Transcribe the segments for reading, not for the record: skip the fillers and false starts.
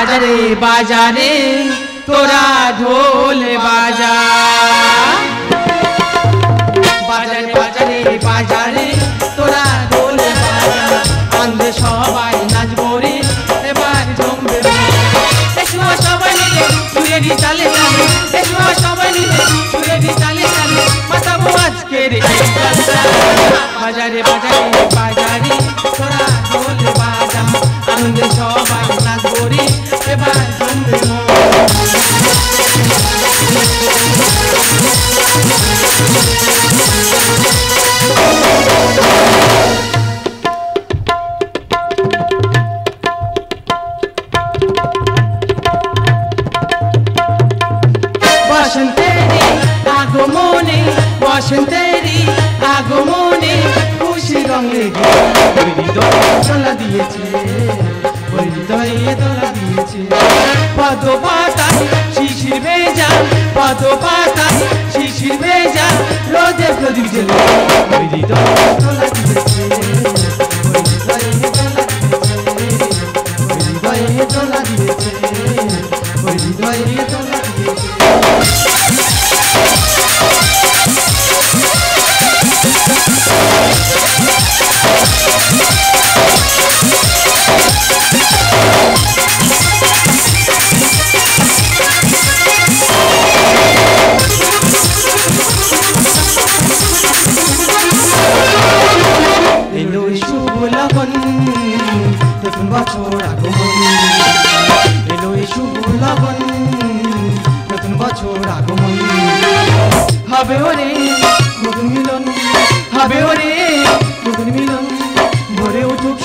বাজারে বাজারে তোরা ঢোল বাজা, বাজারে বাজারে বাজারে তোরা ঢোল বাজা, আনন্দে সবাই নাচবো রে এবার জমবে এসো সবাই মিলে ঘুরে নি তালে তালে, এসো সবাই মিলে ঘুরে নি তালে তালে বাজাবো আজকে রে বাজারে বাজারে বাজারে তোরা ঢোল বাজা, আনন্দে সবাই নাচবো রে এবার জমবে বসন্তেরি আগমনে খুশি রং লেগে দোলা দিয়েছে পদপাতা শিশির ভেজা, পদপাতা শিশির ভেজা রোদে প্রদীপ জ্বলে দোলা দিয়েছে দোলা দিয়েছে দোলা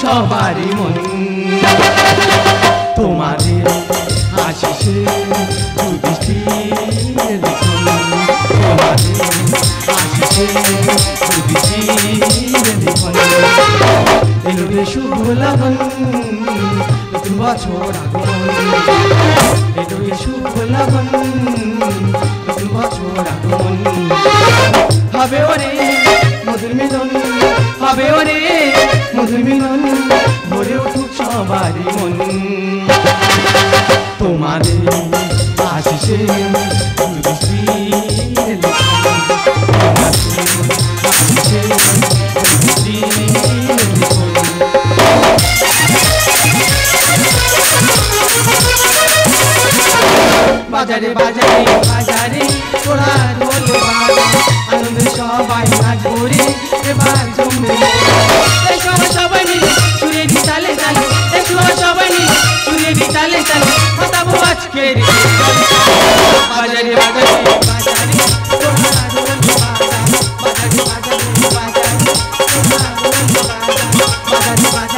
সবারই মন তোমাদের আশিসে যুধিষ্ঠির তোমাদের আশিসে যুধিষ্ঠির এলো শুভ লগন নতুন বছর আগমন, এলো শুভ লগন নতুন বছর আগমন, হবে ওরে মধুর মিলন, হবে ওরে মধুর মিলন ভরে উঠুক সবারই মন তোমাদের আশিসে যুধিষ্ঠির আশিসে বাজারে বাজারে বাজারে তোরা ঢোল বাজা, আনন্দ সবাই নাচ করে এবার জমবে সবাই মিলে সুরে দি তালে তালে, এসো সবাই মিলে সুরে দি তালে তালে বাজাবো আজকে রে বাজারে বাজারে বাজারে তোরা ঢোল বাজা, বাজারে বাজারে বাজারে তোরা ঢোল বাজা, বাজারে বাজারে